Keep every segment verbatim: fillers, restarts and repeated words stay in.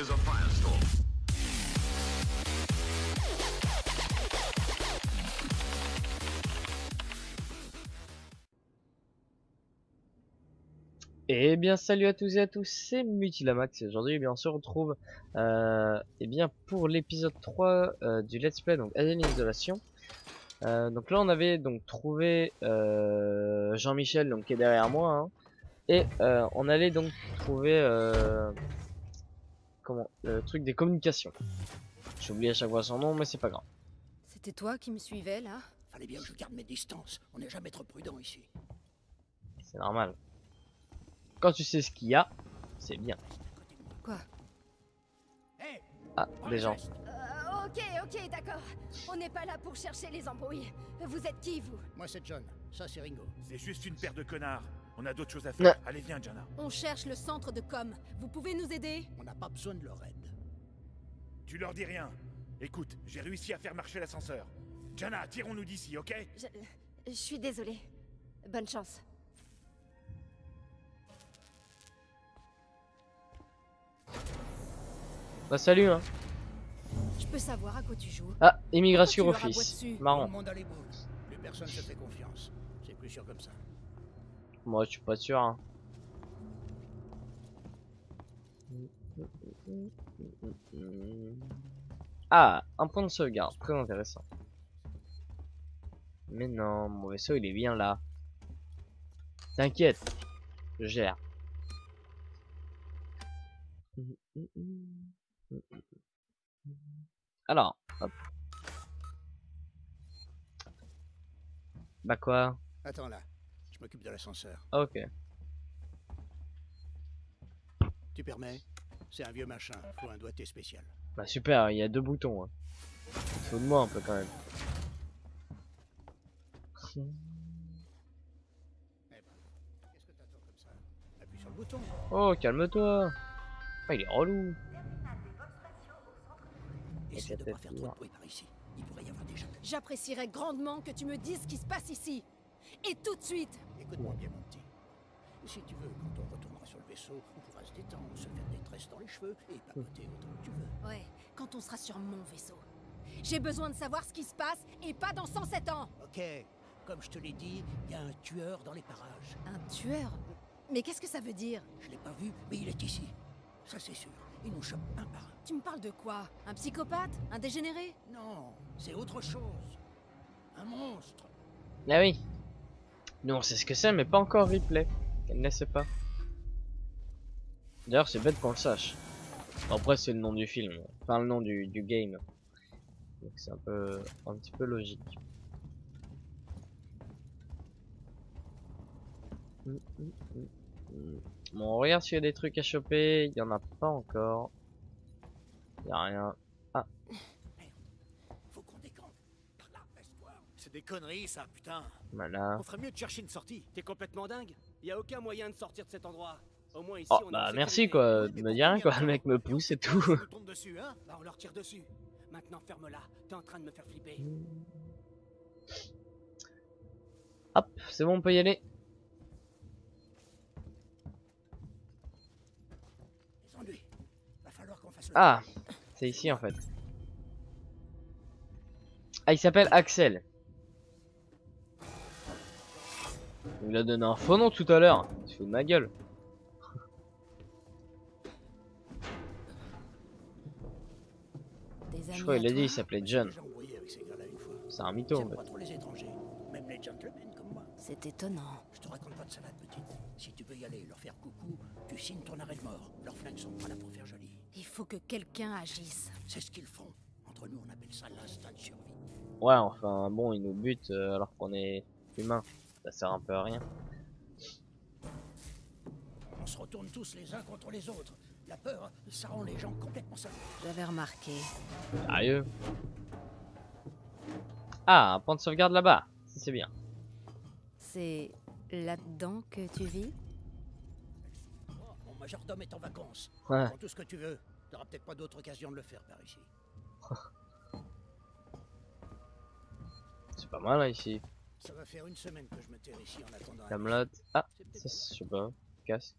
is a firestorm. Et eh bien salut à tous et à tous, c'est Mutilamax et aujourd'hui eh bien on se retrouve euh, eh bien pour l'épisode trois euh, du let's play donc Alien: Isolation. Euh, donc là on avait donc trouvé euh, Jean-Michel donc qui est derrière moi hein, et euh, on allait donc trouver euh, comment le truc des communications. J'oublie à chaque fois son nom mais c'est pas grave. C'était toi qui me suivais là? Fallait bien que je garde mes distances, on n'est jamais trop prudent ici. C'est normal. Quand tu sais ce qu'il y a, c'est bien. Quoi? Ah, des gens. Euh, ok, ok, d'accord. On n'est pas là pour chercher les embrouilles. Vous êtes qui, vous? Moi, c'est John. Ça, c'est Ringo. C'est juste une paire de connards. On a d'autres choses à faire. Non. Allez, viens, Jana. On cherche le centre de com. Vous pouvez nous aider? On n'a pas besoin de leur aide. Tu leur dis rien. Écoute, j'ai réussi à faire marcher l'ascenseur. Jana, tirons-nous d'ici, ok? Je... Je suis désolée. Bonne chance. Bah salut hein. Je peux savoir à quoi tu joues? Ah, immigration office. Marrant. Moi je suis pas sûr hein. Ah, un point de sauvegarde, très intéressant. Mais non, mon vaisseau il est bien là. T'inquiète, je gère. Alors, hop. Bah quoi? Attends là, je m'occupe de l'ascenseur. Ok. Tu permets? C'est un vieux machin, faut un doigté spécial. Bah super, il y a deux boutons. Hein. Faut de moi un peu quand même. Oh, calme-toi. Ah, il est relou. Essaie de pas faire trop de bruit par ici. Il pourrait y avoir des gens. J'apprécierais grandement que tu me dises ce qui se passe ici. Et tout de suite. Écoute-moi bien, mon petit. Si tu veux, quand on retournera sur le vaisseau, on pourra se détendre, se faire des tresses dans les cheveux et papoter autant que tu veux. Ouais, quand on sera sur mon vaisseau. J'ai besoin de savoir ce qui se passe et pas dans cent sept ans. Ok, comme je te l'ai dit, il y a un tueur dans les parages. Un tueur? Mais qu'est-ce que ça veut dire? Je l'ai pas vu, mais il est ici. Ça c'est sûr, ils nous chopent un par un. Tu me parles de quoi? Un psychopathe? Un dégénéré? Non, c'est autre chose. Un monstre. Ah oui. Nous on sait ce que c'est mais pas encore replay. Elle ne sait pas. D'ailleurs c'est bête qu'on le sache. Après c'est le nom du film, enfin le nom du, du game. Donc c'est un peu, un petit peu logique. Mm, mm, mm. Bon, on regarde s'il y a des trucs à choper, il y en a pas encore. Il y a rien. Ah. Faut qu'on décampe. C'est des conneries ça, putain. Voilà. On ferait mieux de chercher une sortie. T'es complètement dingue. Il y a aucun moyen de sortir de cet endroit. Au moins ici, oh, on bah merci quoi, me dis rien quoi, le mec me pousse et tout. On tombe dessus, hein ? Bah on leur tire dessus. Maintenant ferme-la. T'es en train de me faire flipper. Hop, c'est bon, on peut y aller. Ah, c'est ici en fait. Ah, il s'appelle Axel. Il a donné un faux nom tout à l'heure. Il se fout de ma gueule. Je crois qu'il a dit il s'appelait John. C'est un mytho en fait. C'est étonnant. Je te raconte pas de salade, petite. Si tu veux y aller, leur faire coucou, tu signes ton arrêt de mort. Leurs flingues sont pas là pour faire joli. Il faut que quelqu'un agisse. C'est ce qu'ils font. Entre nous, on appelle ça l'instinct de survie. Ouais, enfin, bon, ils nous butent euh, alors qu'on est humains. Ça sert un peu à rien. On se retourne tous les uns contre les autres. La peur, ça rend les gens complètement seuls. J'avais remarqué. Sérieux? Ah, un point de sauvegarde là-bas. Si, c'est bien. C'est là-dedans que tu vis? Mon majordome est en vacances. Ouais. Prends tout ce que tu veux. T'auras peut-être pas d'autre occasion de le faire par ici. C'est pas mal là, ici. Ça va faire une semaine que je me terre ici en attendant. Camelot. Ah, ça, je sais pas. Casse.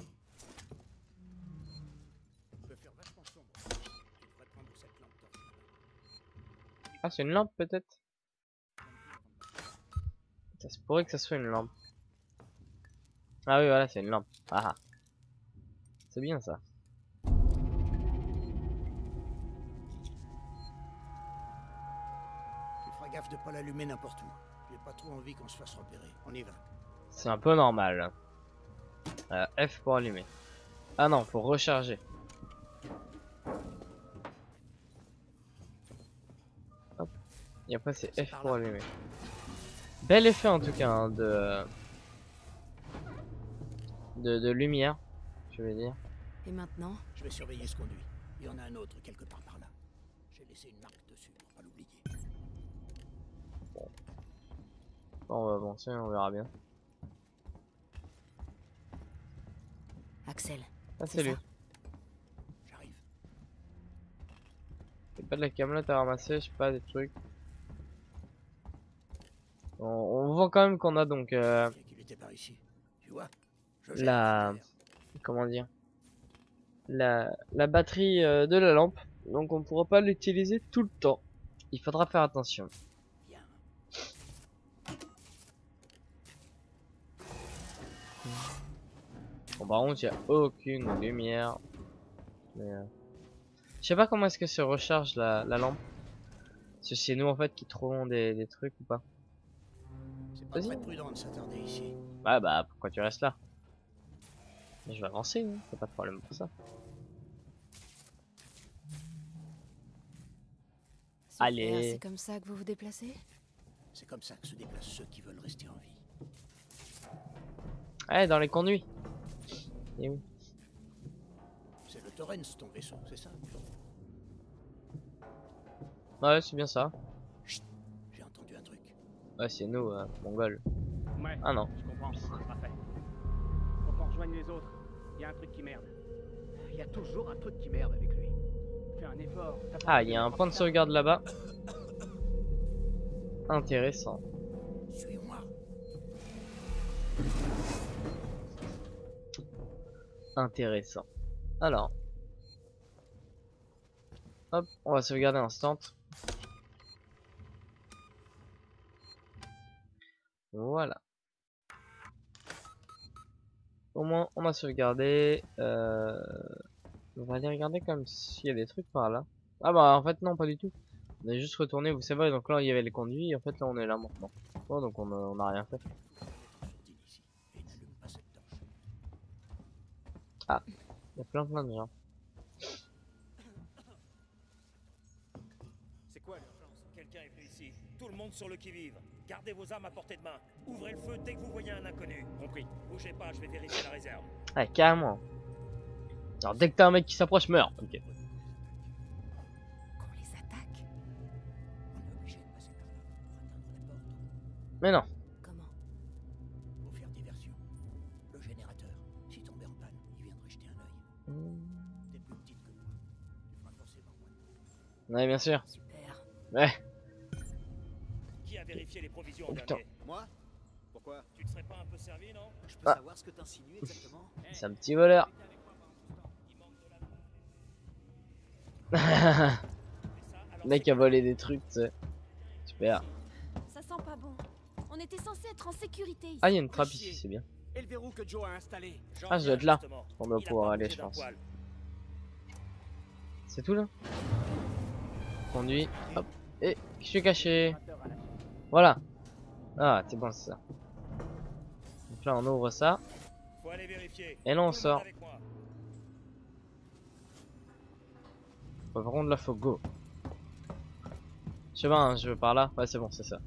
Je peux faire Ah, c'est une lampe peut-être. Ça se pourrait que ça soit une lampe. Ah oui, voilà, c'est une lampe. Ah, c'est bien ça. Tu feras gaffe de pas l'allumer n'importe où. J'ai pas trop envie qu'on se fasse repérer. On y va. C'est un peu normal. Euh, F pour allumer. Ah non, faut recharger. Hop. Et après c'est F pour allumer. Bel effet en tout cas hein, de... de de lumière, je veux dire. Et maintenant, je vais surveiller ce conduit. Il y en a un autre quelque part par là. J'ai laissé une marque dessus pour pas l'oublier. Bon. Bon, on va avancer, on verra bien. Axel. Ah c'est lui. J'arrive. C'est pas de la camelote à ramasser, je sais pas, des trucs. On, on voit quand même qu'on a donc euh, la, comment dire, la, la batterie euh, de la lampe, donc on pourra pas l'utiliser tout le temps. Il faudra faire attention. Bon, par contre, il n'y a aucune lumière. Mais, euh, je sais pas comment est-ce que se recharge la, la lampe. Parce que c'est nous en fait qui trouvons des, des trucs ou pas. C'est pas très prudent de s'attarder ici. Bah bah pourquoi tu restes là? Mais je vais avancer, hein. T'as pas de problème pour ça. Super, allez. C'est comme ça que vous vous déplacez? C'est comme ça que se déplacent ceux qui veulent rester en vie. Ouais, dans les conduits. Et oui. C'est le Torrens ton vaisseau, c'est ça? Ouais, c'est bien ça. J'ai entendu un truc. Ouais, c'est nous, euh, Mongols. Ouais, ah non. Je comprends, parfait. Faut qu'on rejoigne les autres. Il y a un truc qui merde. Il y a toujours un truc qui merde avec lui. Fais un effort. Ah, il y a un point de sauvegarde là-bas. Intéressant. Suis-moi. Intéressant. Alors. Hop, on va sauvegarder instant. Voilà. Au moins, on a sauvegardé. Euh... On va aller regarder comme s'il y a des trucs par là. Ah bah en fait non, pas du tout. On est juste retourné, vous savez, donc là il y avait les conduits et en fait là on est là maintenant. Bon, donc on, on a rien fait. Ah, il y a plein plein de gens. C'est quoi l'urgence? Quelqu'un est pris ici. Tout le monde sur le qui-vive. Gardez vos armes à portée de main. Ouvrez le feu dès que vous voyez un inconnu. Compris. Bougez pas, je vais vérifier la réserve. Ah, carrément. Alors dès que t'as un mec qui s'approche, meurs. Ok. Qu'on les attaque. On est obligé de passer par là pour atteindre la porte. Mais non. Ouais, bien sûr. Super. Ouais. Qui a vérifié les provisions en dernier? Moi. Pourquoi? Tu ne serais pas un peu servi, non? Je peux ah. savoir ce que t'insinues exactement? C'est un petit voleur. Le mec a volé des trucs, tu sais. Super. Ça sent pas bon. On était censé être en sécurité ici. Ah, il y a une trappe ici, c'est bien. Et le verrou que Joe a installé. Ah, je dois être là. On doit pouvoir aller, je pense. C'est tout là? Conduit, hop, et je suis caché. Voilà. Ah, c'est bon, c'est ça. Donc là, on ouvre ça. Et là, on sort. Par contre, là, faut go. Je sais pas, hein, je veux par là. Ouais, c'est bon, c'est ça.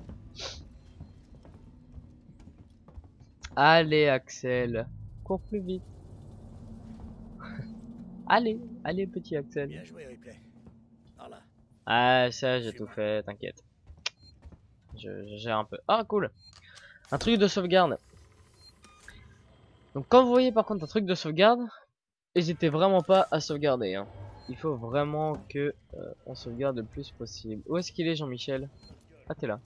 Allez, Axel, cours plus vite. Allez, allez, petit Axel. Bien joué, replay. Par là. Ah ça j'ai tout fait, t'inquiète. Je, je gère un peu. Ah cool. Un truc de sauvegarde. Donc quand vous voyez par contre un truc de sauvegarde, n'hésitez vraiment pas à sauvegarder hein. Il faut vraiment que euh, on sauvegarde le plus possible. Où est-ce qu'il est, Jean-Michel? Ah t'es là.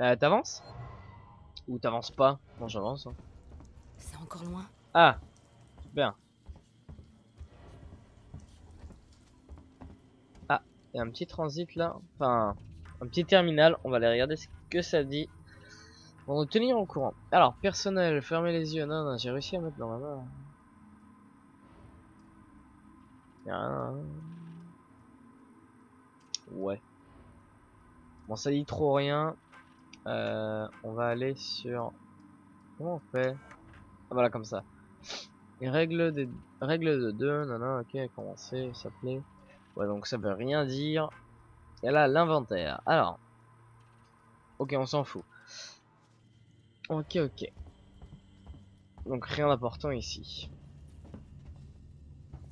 Euh, T'avances? Ou t'avances pas? Non, j'avance. Hein. C'est encore loin. Ah, bien. Ah, il y a un petit transit là. Enfin, un petit terminal. On va aller regarder ce que ça dit. Pour nous tenir au courant. Alors, personnel, fermez les yeux. Non, non, j'ai réussi à mettre dans ma main. Ah. Ouais. Bon, ça dit trop rien. Euh, on va aller sur... Comment on fait? Ah, voilà, comme ça. Règle de règle de deux. Non, non, ok, comment c'est? Ça plaît. Ouais, donc ça veut rien dire. Et là, l'inventaire. Alors. Ok, on s'en fout. Ok, ok. Donc rien d'important ici.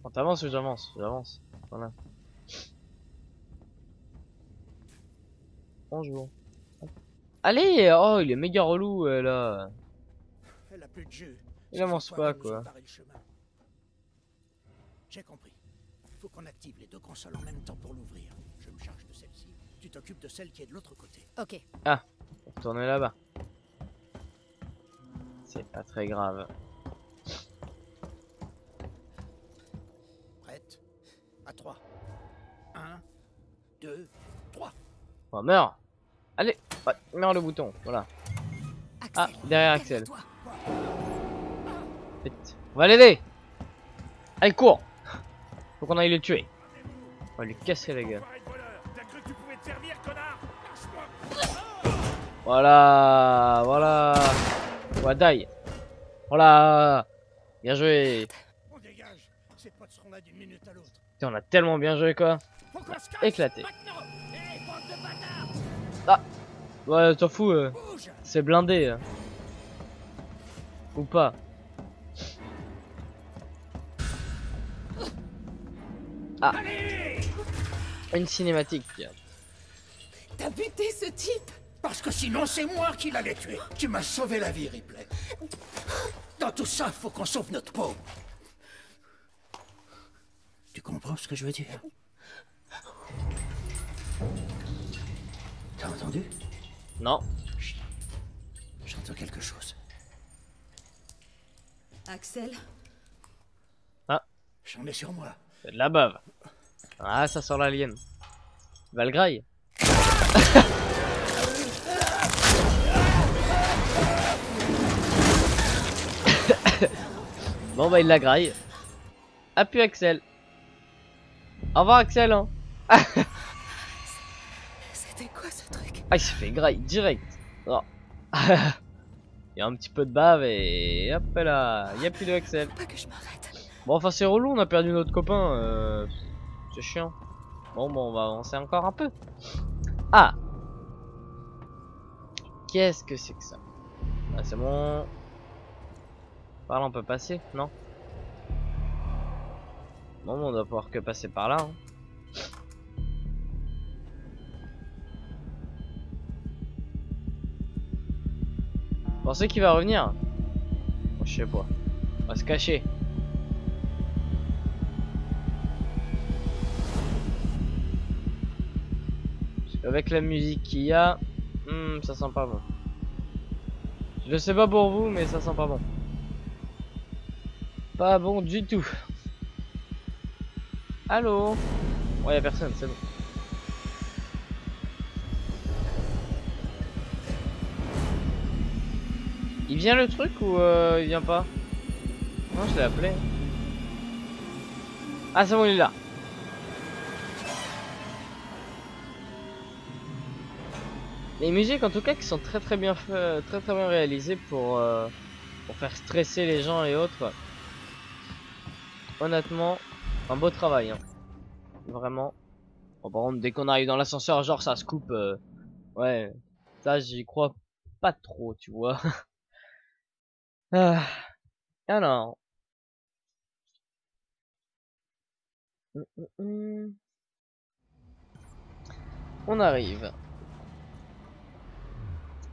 On t'avance ou j'avance? J'avance. Voilà. Bonjour. Allez! Oh, il est méga relou, euh, là. Elle a plus de jeu. Il avance pas, quoi. J'ai compris. Faut qu'on active les deux consoles en même temps pour l'ouvrir. Je me charge de celle-ci. Tu t'occupes de celle qui est de l'autre côté. Ok. Ah, on tourne là-bas. C'est pas très grave. Prête? À trois. un, deux, trois. On meurt. Allez, ouais, meurs le bouton, voilà. Axel, ah, derrière Axel. Vite. On va l'aider. Allez, cours. Faut qu'on aille le tuer. On va lui casser la gueule. Voilà, voilà. Ouais, die. Voilà. Bien joué. Putain, on a tellement bien joué, quoi. Éclaté. Ah. Ouais, t'en fous, euh. c'est blindé. Euh. Ou pas. Ah. Une cinématique. T'as buté ce type? Parce que sinon c'est moi qui l'allais tuer. Tu m'as sauvé la vie, Ripley. Dans tout ça, faut qu'on sauve notre peau. Tu comprends ce que je veux dire? T'as entendu? Non. J'entends quelque chose. Axel? Ah. J'en ai sur moi. C'est de la bave. Ah, ça sort l'alien. Valgraille. Bon bah il la graille. Appuie Axel. Au revoir Axel, hein. Ah, il s'est fait graille direct. Oh. Il y a un petit peu de bave et hop là, il y a plus de Axel. Faut pas que je m'arrête. Bon, enfin, c'est relou, on a perdu notre copain. Euh... C'est chiant. Bon, bon, on va avancer encore un peu. Ah, qu'est-ce que c'est que ça? Ah, c'est bon. Par là, on peut passer, non? Bon, on doit pouvoir que passer par là. Hein. Pensez qu'il va revenir. Oh, je sais pas. On va se cacher. Parce qu'avec la musique qu'il y a, hmm, ça sent pas bon. Je sais pas pour vous, mais ça sent pas bon. Pas bon du tout. Allô? Ouais, y a personne, c'est bon. Il vient le truc ou euh, il vient pas? Non, je l'ai appelé. Ah, c'est bon, il est là. Les musiques en tout cas qui sont très très bien fait, très très bien réalisées pour euh, pour faire stresser les gens et autres. Honnêtement, un beau travail, hein. Vraiment. Bon, par contre, dès qu'on arrive dans l'ascenseur, genre ça se coupe. Euh, ouais, ça j'y crois pas trop, tu vois. Ah. Alors, on arrive.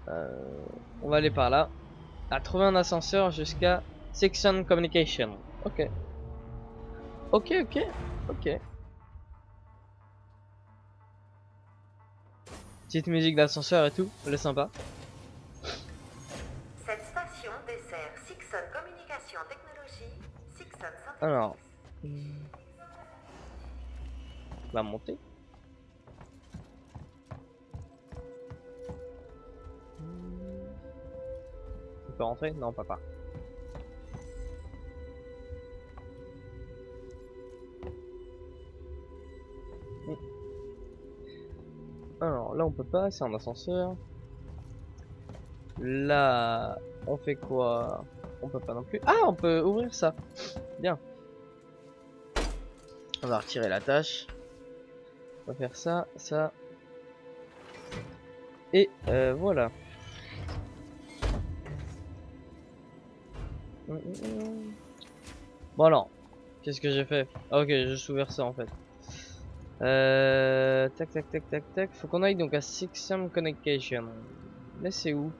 Euh, on va aller par là. À trouver un ascenseur jusqu'à Section Communication. Ok. Ok, ok, ok. Petite musique d'ascenseur et tout, c'est sympa. Alors, on va monter. On peut rentrer? Non, papa. Alors là on peut pas, c'est un ascenseur. Là on fait quoi? On peut pas non plus. Ah, on peut ouvrir ça. Bien. On va retirer la tâche. On va faire ça, ça. Et euh, voilà. Bon alors, qu'est-ce que j'ai fait? Ah, ok, j'ai juste ouvert ça en fait. Euh, tac tac tac tac tac. Faut qu'on aille donc à Sixam Connection. Mais c'est où?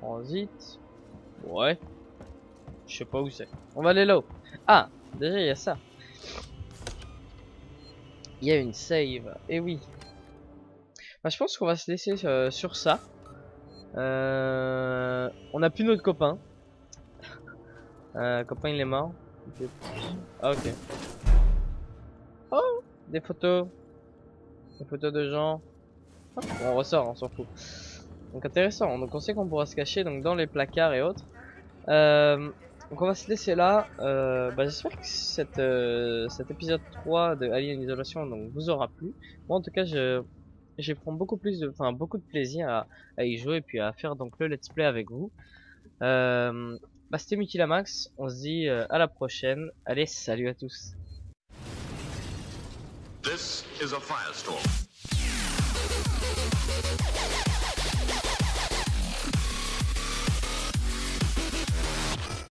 Transit. Ouais. Je sais pas où c'est. On va aller là-haut. Ah, déjà il y a ça. Il y a une save. Et eh oui. Bah, je pense qu'on va se laisser euh, sur ça. Euh, on a plus notre copain. euh, copain il est mort. Ah, ok. Oh, des photos. Des photos de gens. Oh, on ressort, on s'en fout. Donc intéressant, donc on sait qu'on pourra se cacher donc dans les placards et autres. Euh, donc on va se laisser là. Euh, bah, j'espère que cette, euh, cet épisode trois de Alien Isolation donc, vous aura plu. Moi en tout cas je, je prends beaucoup plus de, enfin beaucoup de plaisir à, à y jouer et puis à faire donc le let's play avec vous. Euh, bah, c'était Mutilamax, on se dit euh, à la prochaine. Allez, salut à tous. This is a firestorm.